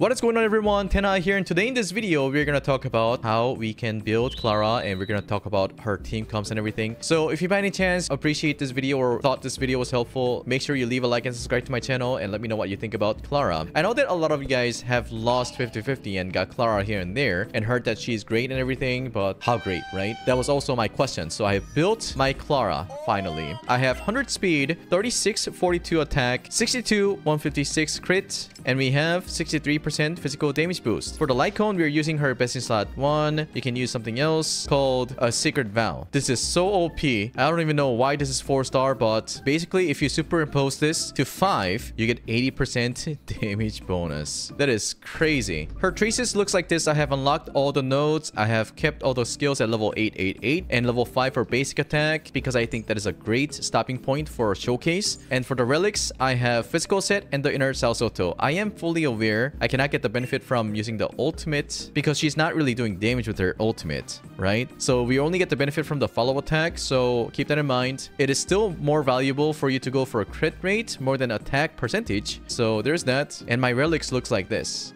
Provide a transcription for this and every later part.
What is going on, everyone? Tena here, and today in this video we're gonna talk about how we can build Clara, and we're gonna talk about her team comps and everything. So if you by any chance appreciate this video or thought this video was helpful, make sure you leave a like and subscribe to my channel and let me know what you think about Clara. I know that a lot of you guys have lost 50-50 and got Clara here and there and heard that she's great and everything, but how great, right? That was also my question. So I built my Clara finally. I have 100 speed, 36 42 attack, 62 156 crit, and we have 63% physical damage boost. For the light cone, we're using her best in slot 1. You can use something else called a secret vow. This is so OP. I don't even know why this is 4-star, but basically if you superimpose this to 5, you get 80% damage bonus. That is crazy. Her traces looks like this. I have unlocked all the nodes. I have kept all the skills at level 888 and level 5 for basic attack, because I think that is a great stopping point for a showcase. And for the relics, I have physical set and the inner Salsoto. I am fully aware I cannot get the benefit from using the ultimate because she's not really doing damage with her ultimate, right? So we only get the benefit from the follow attack, so keep that in mind. It is still more valuable for you to go for a crit rate more than attack percentage, so there's that. And my relics looks like this.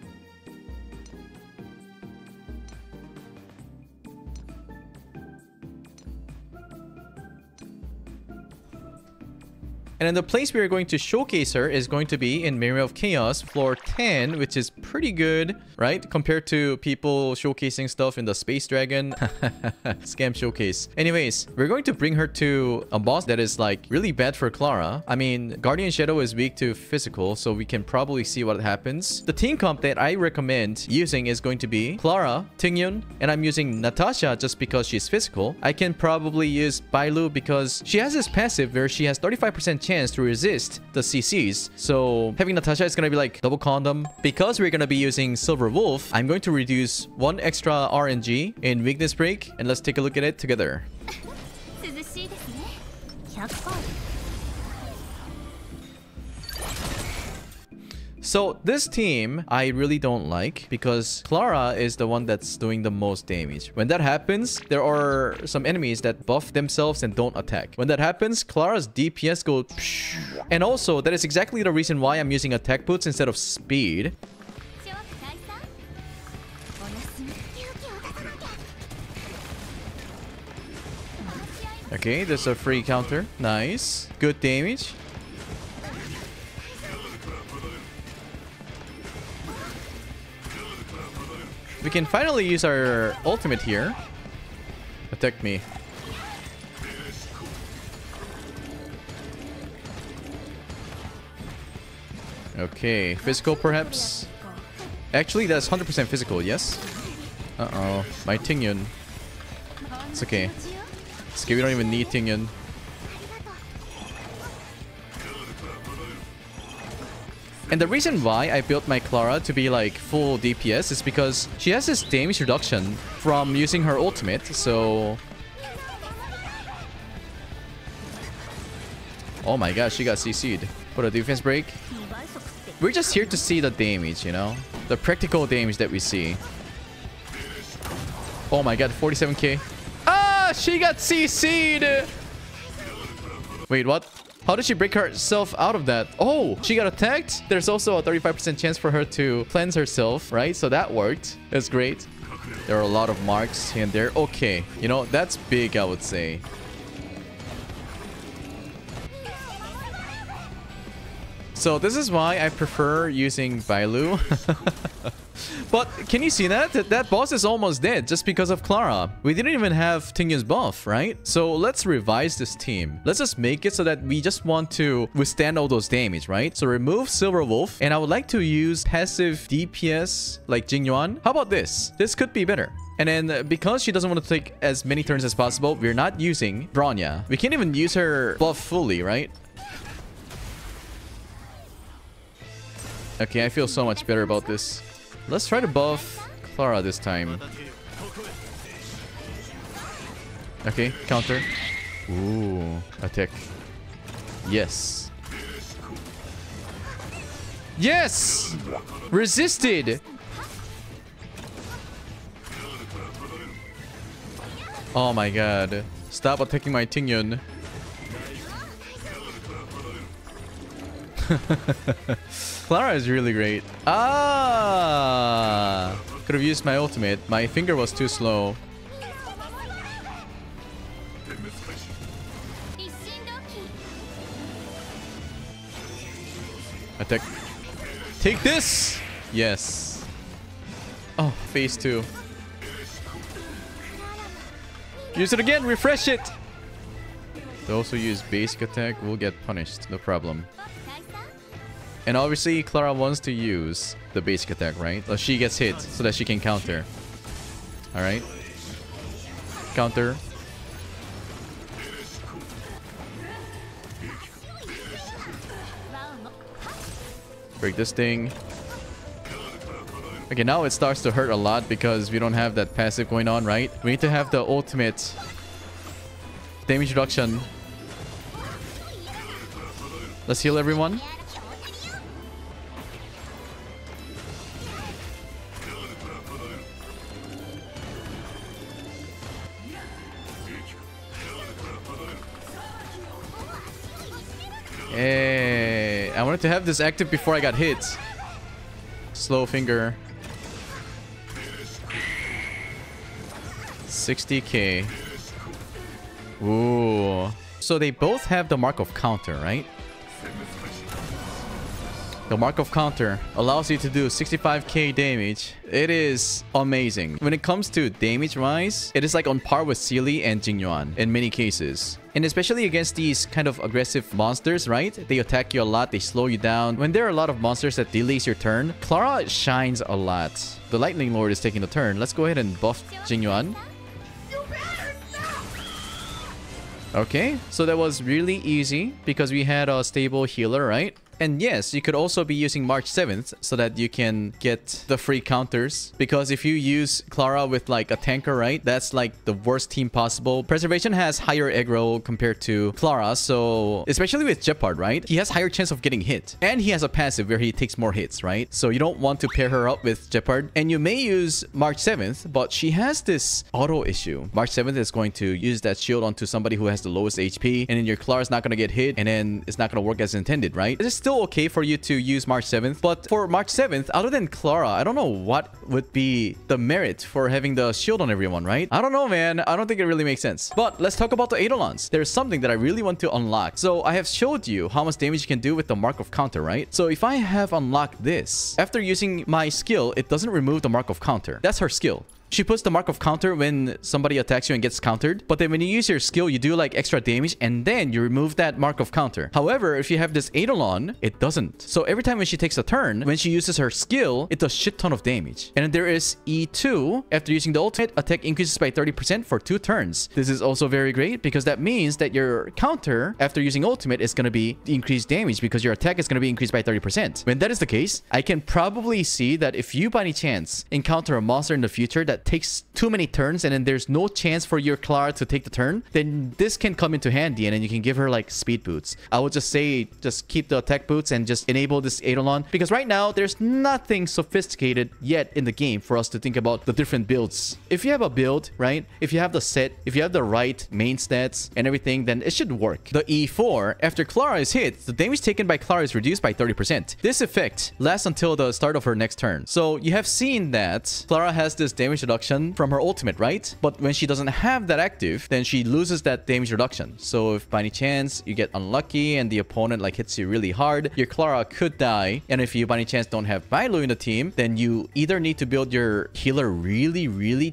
And then the place we are going to showcase her is going to be in Mirror of Chaos, floor 10, which is pretty good, right? Compared to people showcasing stuff in the Space Dragon. Scam showcase. Anyways, we're going to bring her to a boss that is like really bad for Clara. I mean, Guardian Shadow is weak to physical, so we can probably see what happens. The team comp that I recommend using is going to be Clara, Tingyun, and I'm using Natasha just because she's physical. I can probably use Bailu because she has this passive where she has 35% chance to resist the CCs. So having Natasha is going to be like double condom. Because we're going to be using Silver Wolf, I'm going to reduce one extra RNG in weakness break, and let's take a look at it together. So this team, I really don't like because Clara is the one that's doing the most damage. When that happens, there are some enemies that buff themselves and don't attack. When that happens, Clara's DPS goes... And also, that is exactly the reason why I'm using attack boots instead of speed. Okay, there's a free counter. Nice. Good damage. We can finally use our ultimate here. Attack me. Okay, physical perhaps. Actually, that's 100% physical, yes? Uh-oh, my Tingyun. It's okay. It's okay, we don't even need Tingyun. And the reason why I built my Clara to be like full DPS is because she has this damage reduction from using her ultimate, so... Oh my gosh, she got CC'd. What a defense break. We're just here to see the damage, you know? The practical damage that we see. Oh my god, 47k. Ah, she got CC'd! Wait, what? How did she break herself out of that? Oh, she got attacked. There's also a 35% chance for her to cleanse herself, right? So that worked. That's great. There are a lot of marks here and there. Okay, you know, that's big, I would say. So this is why I prefer using Bailu. But can you see that? That boss is almost dead just because of Clara. We didn't even have Tingyun's buff, right? So let's revise this team. Let's just make it so that we just want to withstand all those damage, right? So remove Silver Wolf, and I would like to use passive DPS like Jing Yuan. How about this? This could be better. And then because she doesn't want to take as many turns as possible, we're not using Bronya. We can't even use her buff fully, right? Okay, I feel so much better about this. Let's try to buff Clara this time. Okay, counter. Ooh, attack. Yes. Yes! Resisted! Oh my god. Stop attacking my Tingyun. Clara is really great. Ah! could have used my ultimate. My finger was too slow. Attack. Take this! Yes. Oh, phase two. Use it again, refresh it! They also use basic attack, we'll get punished, no problem. And obviously, Clara wants to use the basic attack, right? Well, she gets hit so that she can counter. Alright. Counter. Break this thing. Okay, now it starts to hurt a lot because we don't have that passive going on, right? We need to have the ultimate damage reduction. Let's heal everyone. Hey, I wanted to have this active before I got hit. Slow finger. 60k. Ooh. So they both have the Mark of Counter, right? The Mark of Counter allows you to do 65k damage. It is amazing. When it comes to damage-wise, it is like on par with Seele and Jing Yuan in many cases. And especially against these kind of aggressive monsters, right? They attack you a lot, they slow you down. When there are a lot of monsters that delays your turn, Clara shines a lot. The Lightning Lord is taking the turn. Let's go ahead and buff Jing Yuan. Okay, so that was really easy because we had a stable healer, right? And yes, you could also be using March 7th so that you can get the free counters. Because if you use Clara with like a tanker, right? That's like the worst team possible. Preservation has higher aggro compared to Clara. So especially with Gepard, right? He has higher chance of getting hit. And he has a passive where he takes more hits, right? So you don't want to pair her up with Gepard. And you may use March 7th, but she has this auto issue. March 7th is going to use that shield onto somebody who has the lowest HP, and then your Clara's not going to get hit, and then it's not going to work as intended, right? It's still okay for you to use March 7th, but for March 7th, other than Clara, I don't know what would be the merit for having the shield on everyone, right? I don't know, man. I don't think it really makes sense. But let's talk about the Eidolons. There's something that I really want to unlock. So I have showed you how much damage you can do with the Mark of Counter, right? So if I have unlocked this, after using my skill, it doesn't remove the Mark of Counter. That's her skill. She puts the Mark of Counter when somebody attacks you and gets countered. But then when you use your skill, you do like extra damage and then you remove that Mark of Counter. However, if you have this Eidolon, it doesn't. So every time when she takes a turn, when she uses her skill, it does shit ton of damage. And then there is E2. After using the ultimate, attack increases by 30% for 2 turns. This is also very great because that means that your counter after using ultimate is going to be increased damage because your attack is going to be increased by 30%. When that is the case, I can probably see that if you by any chance encounter a monster in the future that takes too many turns and then there's no chance for your Clara to take the turn, then this can come into handy and then you can give her like speed boots. I would just say just keep the attack boots and just enable this Eidolon because right now there's nothing sophisticated yet in the game for us to think about the different builds. If you have a build, right? If you have the set, if you have the right main stats and everything, then it should work. The E4, after Clara is hit, the damage taken by Clara is reduced by 30%. This effect lasts until the start of her next turn. So you have seen that Clara has this damage reduction from her ultimate, right? But when she doesn't have that active, then she loses that damage reduction. So if by any chance you get unlucky and the opponent like hits you really hard, your Clara could die. And if you by any chance don't have Bailu in the team, then you either need to build your healer really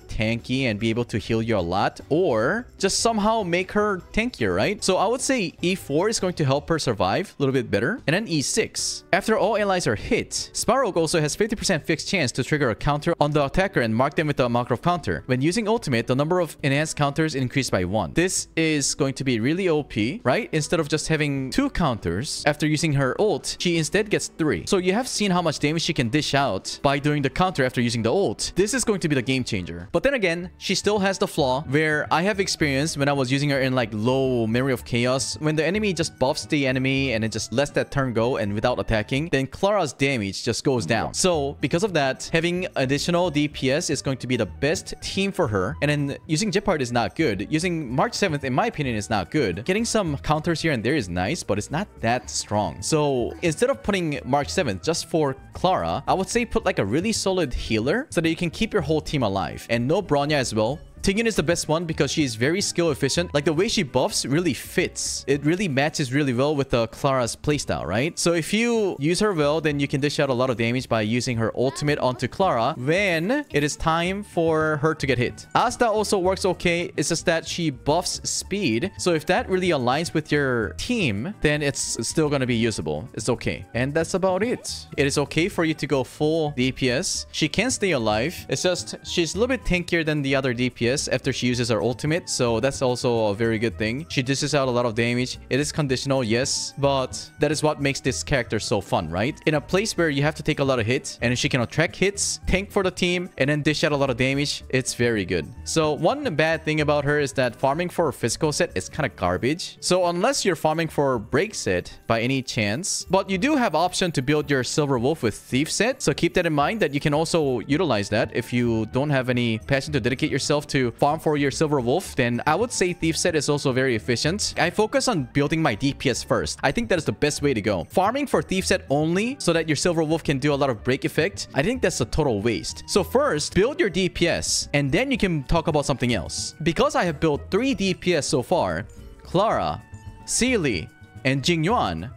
tanky and be able to heal you a lot, or just somehow make her tankier, right? So I would say E4 is going to help her survive a little bit better. And then E6. After all allies are hit, Sparkle also has 50% fixed chance to trigger a counter on the attacker and mark them with the Mark of Counter. When using ultimate, the number of enhanced counters increased by 1. This is going to be really OP, right? Instead of just having 2 counters, after using her ult, she instead gets 3. So you have seen how much damage she can dish out by doing the counter after using the ult. This is going to be the game changer. But then again, she still has the flaw where I have experienced when I was using her in like low Memory of Chaos. When the enemy just buffs the enemy and it just lets that turn go and without attacking, then Clara's damage just goes down. So because of that, having additional DPS is going to be be the best team for her. And then using Gepard is not good. Using March 7th, in my opinion, is not good. Getting some counters here and there is nice, but it's not that strong. So instead of putting March 7th just for Clara, I would say put like a really solid healer so that you can keep your whole team alive. And no Bronya as well. Tingyun is the best one because she is very skill efficient. Like the way she buffs really fits. It really matches really well with Clara's playstyle, right? So if you use her well, then you can dish out a lot of damage by using her ultimate onto Clara when it is time for her to get hit. Asta also works okay. It's just that she buffs speed. So if that really aligns with your team, then it's still going to be usable. It's okay. And that's about it. It is okay for you to go full DPS. She can stay alive. It's just she's a little bit tankier than the other DPS after she uses her ultimate, so that's also a very good thing. She dishes out a lot of damage. It is conditional, yes, but that is what makes this character so fun, right? In a place where you have to take a lot of hits, and she can attract hits, tank for the team, and then dish out a lot of damage. It's very good. So one bad thing about her is that farming for a physical set is kind of garbage. So unless you're farming for a break set by any chance, but you do have option to build your Silver Wolf with Thief set, so keep that in mind that you can also utilize that if you don't have any passion to dedicate yourself to farm for your Silver Wolf. Then I would say Thief set is also very efficient. I focus on building my DPS first. I think that is the best way to go. Farming for Thief set only so that your Silver Wolf can do a lot of break effect, I think that's a total waste. So first, build your DPS, and then you can talk about something else. Because I have built 3 DPS so far, Clara, Seele, and Jing Yuan,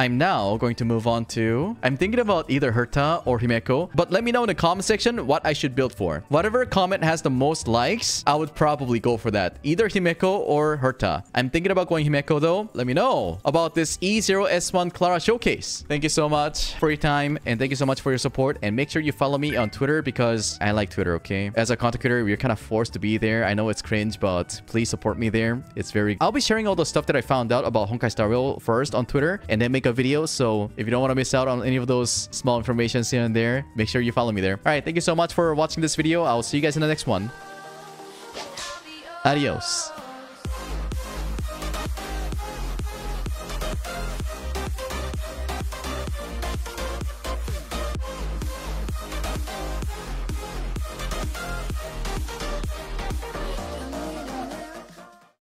I'm now going to move on to... I'm thinking about either Herta or Himeko, but let me know in the comment section what I should build for. Whatever comment has the most likes, I would probably go for that. Either Himeko or Herta. I'm thinking about going Himeko though. Let me know about this E0S1 Clara Showcase. Thank you so much for your time, and thank you so much for your support. And make sure you follow me on Twitter because I like Twitter, okay? As a content creator, we're kind of forced to be there. I know it's cringe, but please support me there. It's very... I'll be sharing all the stuff that I found out about Honkai Star Rail first on Twitter, and then make a video. So if you don't want to miss out on any of those small informations here and there, make sure you follow me there. All right, thank you so much for watching this video. I'll see you guys in the next one. Adios.